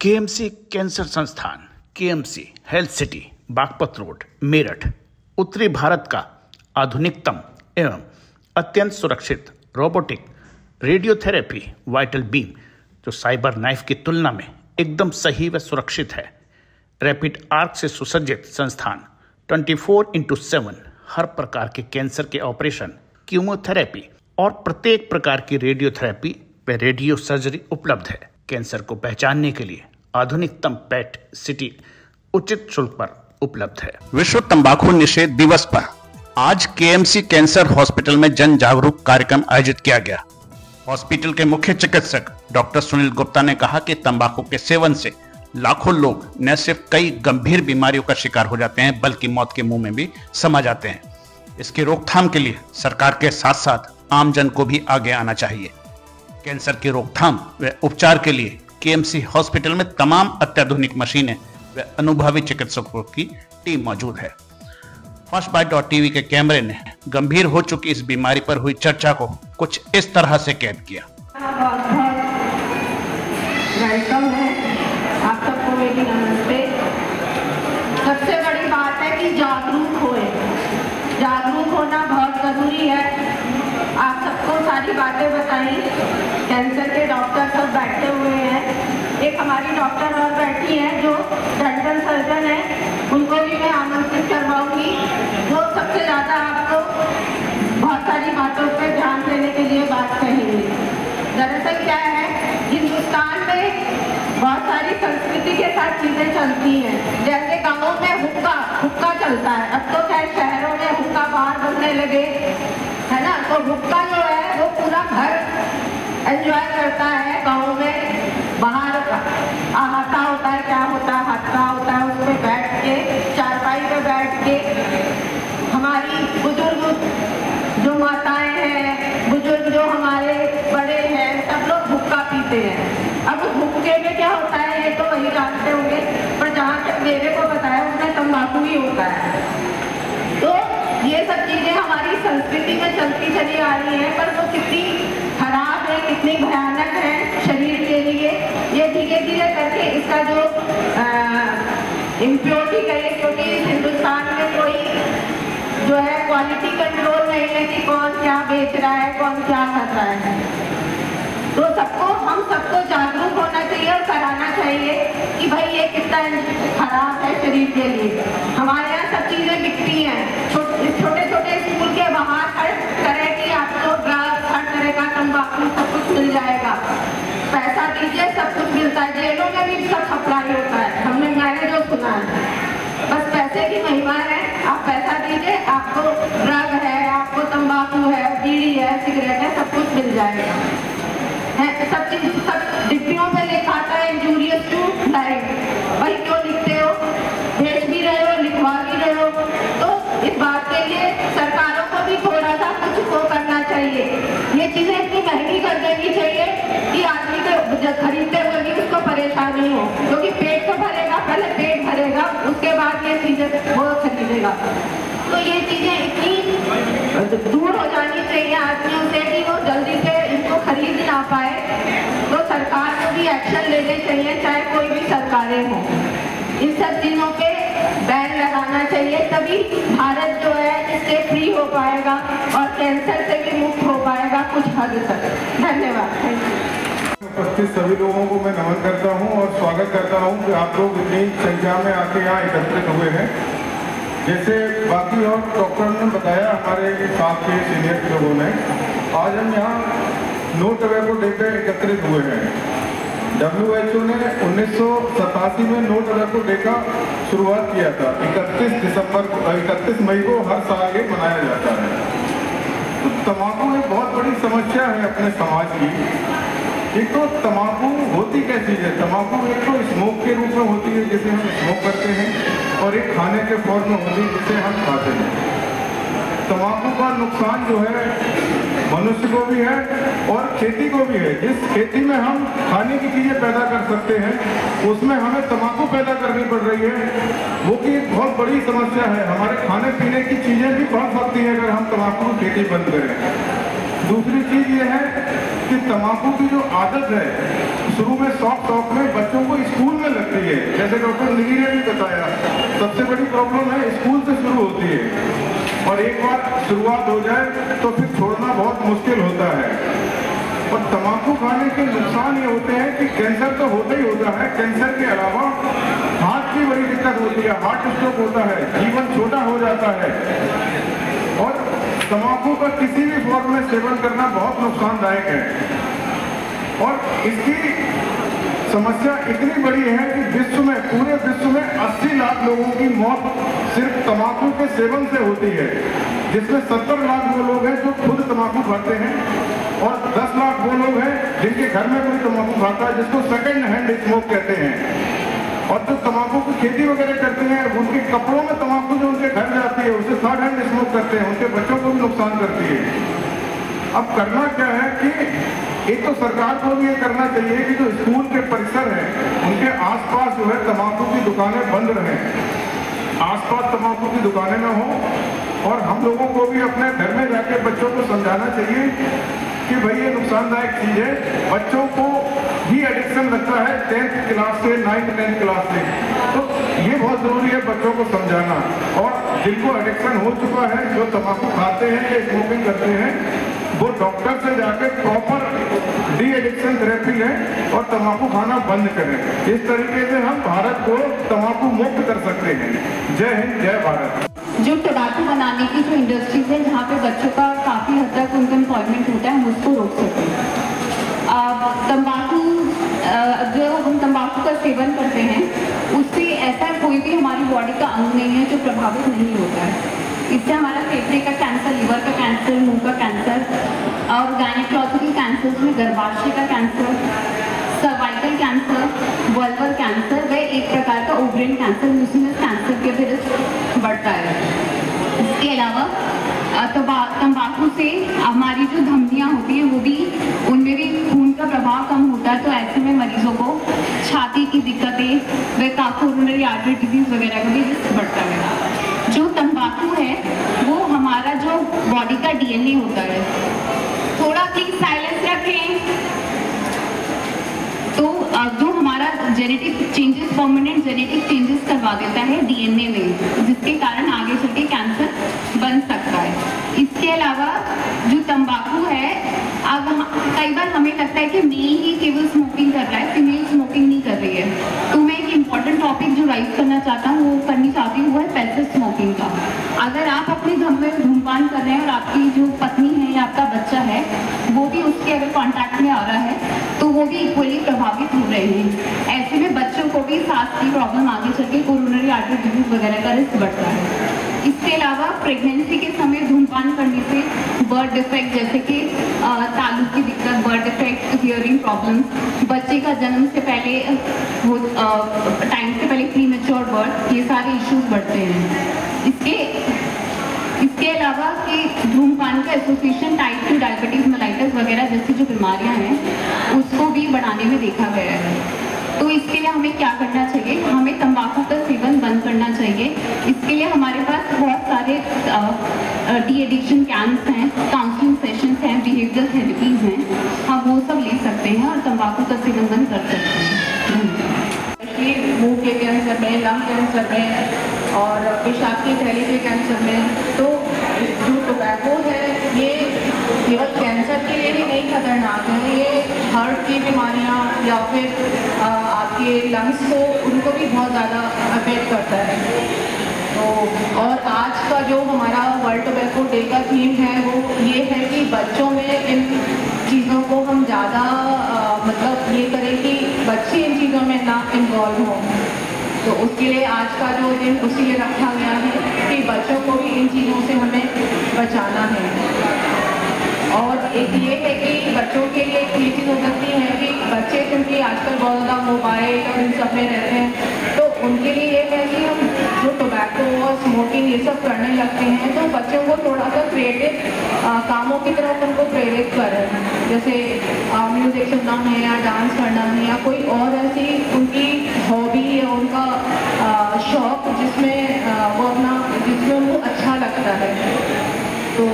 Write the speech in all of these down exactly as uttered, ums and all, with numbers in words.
KMC cancer संस्थान, KMC health city, Baghpat road, Meerut, उत्तरी भारत का आधुनिकतम एवं अत्यंत सुरक्षित रोबोटिक रेडियोथेरेपी वाइटल बीम, जो साइबर नाइफ की तुलना में एकदम सही व सुरक्षित है, रैपिड आर्क से सुसज्जित संस्थान चौबीस इंटू सात हर प्रकार के कैंसर के ऑपरेशन, कीमोथेरेपी और प्रत्येक प्रकार की रेडियोथेरेपी व रेडियो सर्जरी उपलब्ध है। कैंसर को पहचानने के लिए आधुनिकतम पेट सिटी उचित शुल्क पर उपलब्ध है। विश्व तंबाकू निषेध दिवस पर आज केएमसी कैंसर हॉस्पिटल में जन जागरूक कार्यक्रम आयोजित किया गया। हॉस्पिटल के मुख्य चिकित्सक डॉक्टर सुनील गुप्ता ने कहा कि तंबाकू के सेवन से लाखों लोग न सिर्फ कई गंभीर बीमारियों का शिकार हो जाते हैं, बल्कि मौत के मुंह में भी समा जाते हैं। इसकी रोकथाम के लिए सरकार के साथ साथ आमजन को भी आगे आना चाहिए। कैंसर की रोकथाम व उपचार के लिए केएमसी हॉस्पिटल में तमाम अत्याधुनिक मशीनें व अनुभवी चिकित्सकों की टीम मौजूद है। First bite dot TV के कैमरे ने गंभीर हो चुकी इस बीमारी पर हुई चर्चा को कुछ इस तरह से कैद किया। वेलकम है आप सबको, मेरी नमस्ते। सबसे बड़ी बात है कि जागरूक होए, जागरूक होना बहुत जरूरी है। आप सबको सारी बातें बताई, कैंसर के डॉक्टर सब बैठे हुए हैं, एक हमारी डॉक्टर और बैठी हैं जो डेंटल सर्जन हैं, उनको भी मैं आमंत्रित करवाऊंगी। वो सबसे ज़्यादा आपको बहुत सारी बातों पे ध्यान देने के लिए बात कहेंगे। दरअसल क्या है, हिंदुस्तान में बहुत सारी संस्कृति के साथ चीज़ें चलती हैं, जैसे गाँवों में हुक्का हुक्का चलता है, अब तो खैर शहरों में हुक्का बाहर बनने लगे है ना, तो हुक्का जो है वो पूरा घर एंजॉय करता है। गाँव में बाहर हाथा होता है, क्या होता है, हाथा होता है, उस पर बैठ के, चारपाई पे बैठ के हमारी बुजुर्ग जो माताएं हैं, बुजुर्ग जो हमारे बड़े हैं, सब लोग हुक्का पीते हैं। अब उस हुक्के में क्या होता है ये तो वही जानते होंगे, पर जहाँ तक मेरे को बताया उसमें तम्बाकू ही होता है। तो ये सब चीज़ें हमारी संस्कृति में चलती चली आ रही है, पर वो कितनी खराब है, कितनी भयानक है शरीर के लिए। ये धीरे धीरे करके इसका जो इम्प्योरिटी करिए, क्योंकि हिंदुस्तान में कोई जो है क्वालिटी कंट्रोल नहीं है कि कौन क्या बेच रहा है, कौन क्या कर रहा है। तो सबको, हम सबको जागरूक होना चाहिए और कराना चाहिए कि भाई ये कितना खराब है शरीर के लिए। हमारे यहाँ सब चीज़ें बिकती हैं, छोटे छोटे स्कूल के बाहर हर तरह की आपको ड्रग्स, हर तरह का तम्बाकू सब कुछ मिल जाएगा। पैसा दीजिए सब कुछ मिलता है, जेलों में भी सब सप्लाई होता है, हमने मैंने जो सुना है। बस पैसे की महिमा है, आप पैसा दीजिए आपको ड्रग है, आपको तम्बाकू है, बीड़ी है, सिगरेट है, सब कुछ मिल जाएगा है। सब चीज सब डिब्बियों में लिखा आता है इंजूरियस टू लाइफ, वही क्यों लिखते हो, भेज भी रहे हो, लिखवा भी रहे हो। तो इस बात के लिए सरकारों को भी थोड़ा सा कुछ वो करना चाहिए, ये चीज़ें इतनी महंगी कर देनी चाहिए कि आदमी के खरीदते हुए भी उसको परेशानी हो, क्योंकि पेट तो भरेगा, पहले पेट भरेगा, उसके बाद ये चीज़ें वो खरीदेगा। तो ये चीज़ें इतनी दूर हो जानी चाहिए आदमियों से कि वो जल्दी से इनको खरीद ना पाए। तो सरकार को भी एक्शन लेने चाहिए, चाहे कोई भी सरकारें हों, इन सब चीज़ों पर बैन लगाना चाहिए, तभी भारत जो है इससे फ्री हो पाएगा और कैंसर से भी मुक्त हो पाएगा कुछ हद तक। धन्यवाद। उपस्थित सभी लोगों को मैं नमन करता हूं और स्वागत करता हूं कि आप लोग इतनी संख्या में आके यहाँ एकत्रित हुए हैं। जैसे बाकी और डॉक्टर ने बताया, हमारे साथ के सीनियर लोगों ने, आज हम यहाँ नौ टवे को लेकर एकत्रित हुए हैं। डब्ल्यू एच ओ ने उन्नीस सौ सतासी में नोट अलग को लेकर शुरुआत किया था। इकतीस दिसंबर को, इकतीस मई को हर साल ये मनाया जाता है। तो तम्बाकू एक बहुत बड़ी समस्या है अपने समाज की। एक तो तम्बाकू होती कैसी है, तम्बाकू एक तो स्मोक के रूप में होती है जिसे हम स्मोक करते हैं, और एक खाने के फॉर्म में होती है जिसे हम खाते हैं। तम्बाकू का नुकसान जो है मनुष्य को भी है और खेती को भी है। जिस खेती में हम खाने की चीज़ें पैदा कर सकते हैं, उसमें हमें तम्बाकू पैदा करनी पड़ रही है, वो कि एक बहुत बड़ी समस्या है। हमारे खाने पीने की चीज़ें भी बढ़ सकती हैं अगर हम तम्बाकू की खेती बंद करें। दूसरी चीज़ ये है कि तम्बाकू की जो आदत है, शुरू में शौक शौक में बच्चों को स्कूल जैसे डॉक्टर निधि ने भी बताया, सबसे बड़ी प्रॉब्लम है स्कूल से शुरू होती है और एक बार शुरुआत हो जाए तो फिर छोड़ना बहुत मुश्किल होता है। और तम्बाकू खाने के नुकसान ये होते हैं कि कैंसर तो होता ही होता है, कैंसर के अलावा हार्ट की बड़ी दिक्कत होती है, हार्ट स्ट्रोक होता है, जीवन छोटा हो जाता है। और तम्बाकू का किसी भी फॉर्म में सेवन करना बहुत नुकसानदायक है और इसकी समस्या इतनी बड़ी है कि विश्व में, पूरे विश्व में अस्सी लाख लोगों की मौत सिर्फ तम्बाकू के सेवन से होती है, जिसमें सत्तर लाख वो लोग हैं जो खुद तम्बाकू खाते हैं और दस लाख वो लोग हैं जिनके घर में कोई तम्बाकू खाता है, जिसको सेकेंड हैंड स्मोक कहते हैं। और जो तम्बाकू की खेती वगैरह करते हैं, उनके कपड़ों में तम्बाकू जो उनके घर जाती है उसे थर्ड हैंड स्मोक करते हैं, उनके बच्चों को भी नुकसान करती है। अब करना क्या है कि एक तो सरकार को भी ये करना चाहिए कि जो स्कूल के परिसर हैं उनके आसपास जो है तम्बाकू की दुकानें बंद रहें, आसपास तम्बाकू की दुकानें न हों। और हम लोगों को भी अपने घर में जाके बच्चों को समझाना चाहिए कि भाई ये नुकसानदायक चीज़ है, बच्चों को भी एडिक्शन लगता है टेंथ क्लास से, नाइन्थ टेंथ क्लास से, तो ये बहुत ज़रूरी है बच्चों को समझाना। और जिनको एडिक्शन हो चुका है, जो तम्बाकू खाते हैं या स्मोकिंग करते हैं, वो डॉक्टर से जाकर प्रॉपर डी एडिक्शन थेरेपी लें और तम्बाकू खाना बंद करें। इस तरीके से हम भारत को तम्बाकू मुक्त कर सकते हैं। जय हिंद, जय भारत। जो टबाकू बनाने की जो इंडस्ट्रीज है, जहाँ पे बच्चों का काफ़ी हद तक उनका एम्प्लॉयमेंट होता है, हम उसको रोक सकते हैं। तम्बाकू, जो हम तम्बाकू का सेवन करते हैं, उससे ऐसा कोई भी हमारी बॉडी का अंग नहीं है जो प्रभावित नहीं होता है। इससे हमारा फेफड़े का कैंसर, लीवर का कैंसर, मुँह का कैंसर और गायनेकोलॉजिकल कैंसर में गर्भाशय का cancer, cervical cancer, vulvar cancer व एक प्रकार का ओवरियन कैंसर, म्यूसिनस कैंसर के फिर बढ़ता है। इसके अलावा तंबाकू से हमारी जो धमनियाँ होती हैं वो भी, उनमें भी खून का प्रभाव कम होता है, तो ऐसे में मरीजों को छाती की दिक्कतें व कोरोनरी आर्टरी डिजीज वगैरह का भी रिस्क बढ़ता है। जो तंबाकू है वो हमारा जो बॉडी का डीएनए होता है। थोड़ा प्लीज साइलेंस रखें। तो जो हमारा genetic changes, permanent genetic changes करवा देता है डीएनए में, जिसके कारण आगे चल के कैंसर बन सकता है। इसके अलावा जो तंबाकू है, अब कई बार हमें लगता है कि मेल ही केवल स्मोकिंग कर रहा है, फीमेल स्मोकिंग नहीं कर रही है। तो मैं एक इम्पॉर्टेंट टॉपिक जो राइज करना चाहता हूँ, वो करनी चाहती हूँ, वो है पैसिव स्मोकिंग का। अगर आप अपने घर में धूमपान कर रहे हैं और आपकी जो पत्नी है या आपका बच्चा है वो भी उसके अगर कॉन्टैक्ट में आ रहा है, तो वो भी इक्वली प्रभावित हो रहे हैं। ऐसे में बच्चों को भी सांस की प्रॉब्लम, आगे चल के कोरोनरी आर्टरी डिजीज वगैरह का रिस्क बढ़ता है। इसके अलावा प्रेगनेंसी के समय धूमपान करने से बर्थ डिफेक्ट, जैसे कि तालू की दिक्कत, बर्थ डिफेक्ट, हियरिंग प्रॉब्लम, बच्चे का जन्म से पहले हो, टाइम से पहले प्रीमेच्योर बर्थ, ये सारे इश्यूज बढ़ते हैं। इसके इसके अलावा कि धूमपान का association type two diabetes, mellitus वगैरह जैसी जो बीमारियां हैं उसको भी बढ़ाने में देखा गया है। तो इसके लिए हमें क्या करना चाहिए? हमें तंबाकू का सेवन बंद करना चाहिए। इसके लिए हमारे पास बहुत सारे डी एडिक्शन कैंप्स हैं, काउंसलिंग सेशंस हैं, बिहेवियर थेरेपीज हैं, हम वो सब ले सकते हैं और तंबाकू का सेवन बंद कर सकते हैं। मुँह के कैंसर में, लंग कैंसर में और पेशाब की थैली के कैंसर में, तो जो टोबैको है ये केवल कैंसर के लिए ही नहीं खतरनाक है, ये हार्ट की बीमारियां या फिर आपके लंग्स को, उनको भी बहुत ज़्यादा अफेक्ट करता है। तो और आज का जो हमारा वर्ल्ड टोबैको डे का थीम है वो ये है कि बच्चों में इन चीज़ों को हम ज़्यादा मतलब ये करें कि बच्चे इन चीज़ों में ना इन्वॉल्व हों, तो उसके लिए आज का जो दिन उसी लिए रखा गया है कि बच्चों को भी इन चीज़ों से हमें बचाना है। और एक ये है कि बच्चों के लिए एक ये चीज़ हो सकती है कि बच्चे क्योंकि आजकल बहुत ज़्यादा मोबाइल और इन सब में रहते हैं, तो उनके लिए ये है कि हम जो टोबैको और स्मोकिंग ये सब करने लगते हैं, तो बच्चों को थोड़ा सा क्रिएटिव कामों की तरफ उनको प्रेरित करें, जैसे म्यूज़िक सुनना है या डांस करना है या कोई और ऐसी उनकी हॉबी या उनका शौक़ जिसमें वो अपना, जिसमें उनको अच्छा लगता है। तो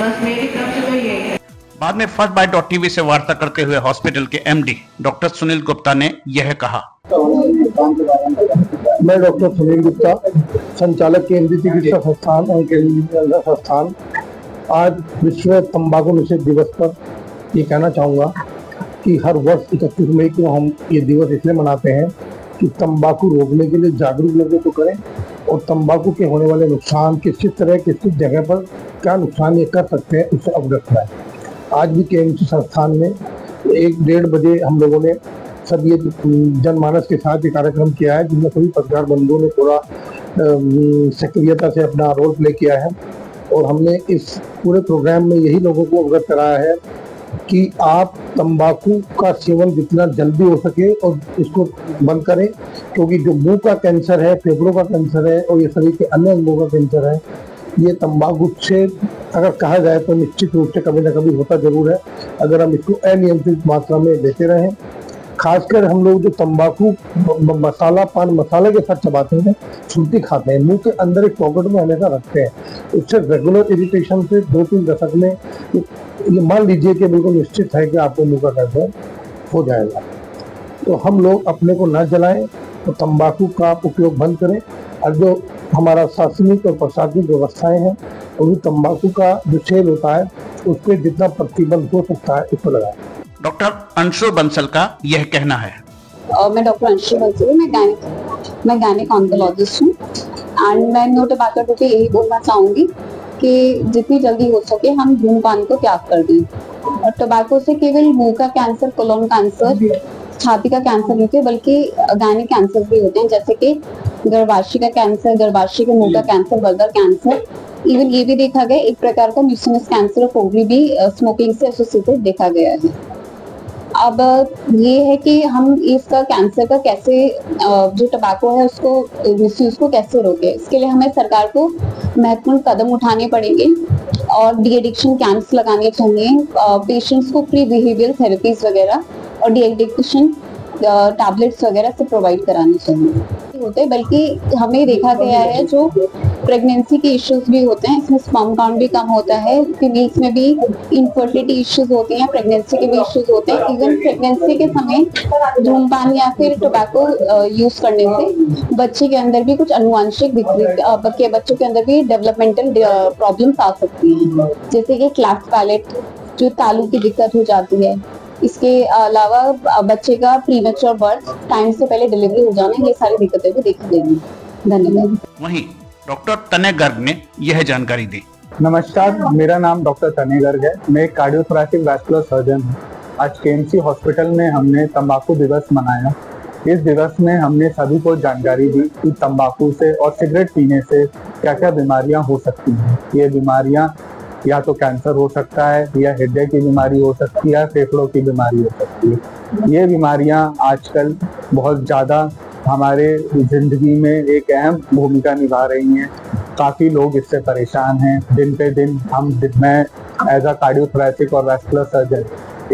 बस मेरी तरफ से तो ये है। बाद में फर्स्ट बाइट डॉट टीवी से वार्ता करते हुए हॉस्पिटल के एमडी डॉक्टर सुनील गुप्ता ने यह कहा। मैं डॉक्टर सुनील गुप्ता, संचालक केंद्रीय चिकित्सा संस्थान और केंद्रीय कैंसर संस्थान, आज विश्व तंबाकू निषेध दिवस पर ये कहना चाहूँगा कि हर वर्ष इकतीस मई को हम ये दिवस इसलिए मनाते हैं कि तंबाकू रोकने के लिए जागरूक लोगों को करें और तंबाकू के होने वाले नुकसान किस तरह किस जगह पर क्या नुकसान ये कर सकते हैं उससे अवगत कराएं। आज भी केएमसी संस्थान में एक डेढ़ बजे हम लोगों ने सब ये जनमानस के साथ ये कार्यक्रम किया है, जिसमें सभी पत्रकार बंधुओं ने पूरा सक्रियता से अपना रोल प्ले किया है और हमने इस पूरे प्रोग्राम में यही लोगों को अवगत कराया है कि आप तंबाकू का सेवन जितना जल्दी हो सके और इसको बंद करें, क्योंकि जो मुंह का कैंसर है, फेफड़ों का कैंसर है और ये शरीर के अन्य अंगों का कैंसर है, ये तंबाकू से अगर कहा जाए तो निश्चित रूप से कभी ना कभी होता जरूर है अगर हम इसको अनियंत्रित मात्रा में लेते रहें। खासकर हम लोग जो तंबाकू मसाला पान मसाले के साथ चबाते हैं, छुट्टी खाते हैं, मुंह के अंदर एक पॉकेट में हमेशा रखते हैं, उससे रेगुलर इरिटेशन से दो तीन दशक में ये मान लीजिए कि बिल्कुल निश्चित है कि आपको मुंह का कैंसर हो जाएगा। तो हम लोग अपने को ना जलाएं और तंबाकू का उपयोग बंद करें और जो हमारा शासनिक और प्रशासनिक व्यवस्थाएं हैं उनकी तंबाकू का जो सेल होता है उस पर जितना प्रतिबंध हो सकता है उसको लगाएं। डॉक्टर अंशु बंसल का यह कहना है। uh, मैं डॉक्टर अंशु बंसल हूँ, मैं गायनिक मैं गायनिक ऑन्कोलॉजिस्ट हूँ एंड मैं नो टोबैको पे यही बोलना चाहूँगी कि जितनी जल्दी हो सके हम धूमपान को त्याग कर दें। और टोबैको से केवल मुंह का कैंसर, कोलन कैंसर, छाती का कैंसर नहीं होते बल्कि गायनिक कैंसर भी होते हैं, जैसे कि गर्भाशय का कैंसर, गर्भाशय के मुंह का कैंसर, बर्गर कैंसर, इवन ये भी देखा गया एक प्रकार का म्यूसिनस कैंसर ऑफ ओवरी भी स्मोकिंग से एसोसिएटेड देखा गया है। अब ये है कि हम इसका कैंसर का कैसे जो टबाको है उसको मिसयूज को कैसे रोके, इसके लिए हमें सरकार को महत्वपूर्ण कदम उठाने पड़ेंगे और डी एडिक्शन कैंप्स लगाने चाहिए, पेशेंट्स को फ्री बिहेवियर थेरेपीज वगैरह और डी एडिक्शन टैबलेट्स वगैरह से प्रोवाइड कराने चाहिए होते, बल्कि हमें देखा गया है जो प्रेगनेंसी के इश्यूज भी होते हैं, इसमें स्पर्म काउंट भी कम होता है, फीमेल्स में भी इनफर्टिलिटी इश्यूज होते हैं, प्रेगनेंसी के भी इश्यूज होते हैं। इवन प्रेगनेंसी के समय धूमपान या फिर टोबैको यूज करने से बच्चे के अंदर भी कुछ अनुवांशिक विकृति, बच्चों के अंदर भी डेवलपमेंटल प्रॉब्लम्स आ सकती हैं, जैसे कि क्लैफ्ट पैलेट, जो तालू की दिक्कत हो जाती है, इसके अलावा बच्चे का प्रीमेच्योर बर्थ, टाइम से पहले डिलीवरी हो जाना, ये सारी दिक्कतें भी देखी गई। धन्यवाद। वहीं डॉक्टर तने गर्ग ने यह जानकारी दी। नमस्कार, मेरा नाम डॉक्टर तने गर्ग है, मैं एक कार्डियोथोरैसिक वैस्कुलर सर्जन हूँ। आज केएमसी हॉस्पिटल में हमने तंबाकू दिवस मनाया। इस दिवस में हमने सभी को जानकारी दी कि तंबाकू से और सिगरेट पीने से क्या क्या बीमारियाँ हो सकती हैं। ये बीमारियाँ या तो कैंसर हो सकता है, या हृदय की बीमारी हो सकती है, या फेफड़ों की बीमारी हो सकती है। ये बीमारियां आजकल बहुत ज़्यादा हमारे ज़िंदगी में एक अहम भूमिका निभा रही हैं। काफ़ी लोग इससे परेशान हैं। दिन पे दिन हम मैं एज अ कार्डियोथोरैसिक और वैस्कुलर सर्जन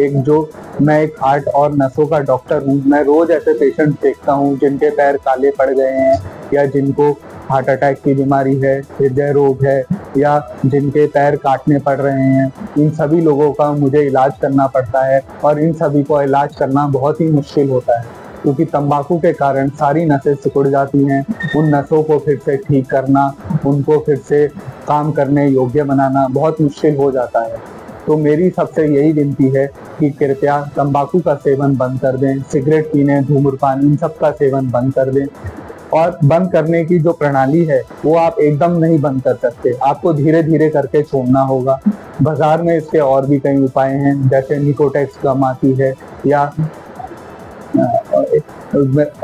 एक जो मैं एक हार्ट और नसों का डॉक्टर हूँ, मैं रोज़ ऐसे पेशेंट देखता हूँ जिनके पैर काले पड़ गए हैं, या जिनको हार्ट अटैक की बीमारी है, हृदय रोग है, या जिनके पैर काटने पड़ रहे हैं। इन सभी लोगों का मुझे इलाज करना पड़ता है और इन सभी को इलाज करना बहुत ही मुश्किल होता है, क्योंकि तंबाकू के कारण सारी नसें सिकुड़ जाती हैं। उन नसों को फिर से ठीक करना, उनको फिर से काम करने योग्य बनाना बहुत मुश्किल हो जाता है। तो मेरी सबसे यही विनती है कि कृपया तंबाकू का सेवन बंद कर दें, सिगरेट पीने, धूम्रपान, इन सब का सेवन बंद कर दें। और बंद करने की जो प्रणाली है वो आप एकदम नहीं बंद कर सकते, आपको धीरे धीरे करके छोड़ना होगा। बाजार में इसके और भी कई उपाय हैं, जैसे निकोटेक्स गम आती है, या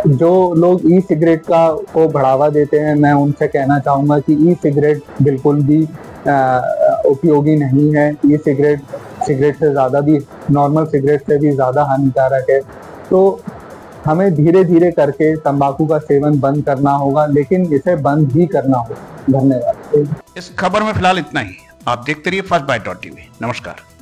जो लोग ई सिगरेट का को बढ़ावा देते हैं, मैं उनसे कहना चाहूँगा कि ई सिगरेट बिल्कुल भी उपयोगी नहीं है। ई सिगरेट सिगरेट से ज़्यादा भी, नॉर्मल सिगरेट से भी ज़्यादा हानिकारक है। तो हमें धीरे धीरे करके तंबाकू का सेवन बंद करना होगा, लेकिन इसे बंद भी करना होगा। धन्यवाद। इस खबर में फिलहाल इतना ही। आप देखते रहिए फर्स्ट बाइट डॉट टीवी। नमस्कार।